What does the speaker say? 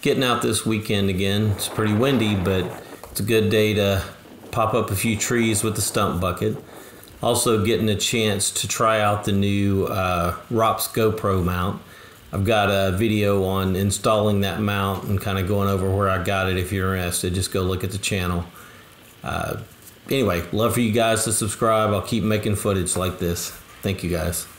getting out this weekend again. It's pretty windy, but it's a good day to pop up a few trees with the stump bucket. Also getting a chance to try out the new ROPS GoPro mount. I've got a video on installing that mount and kind of going over where I got it. If you're interested, just go look at the channel. Anyway, love for you guys to subscribe. I'll keep making footage like this. Thank you guys.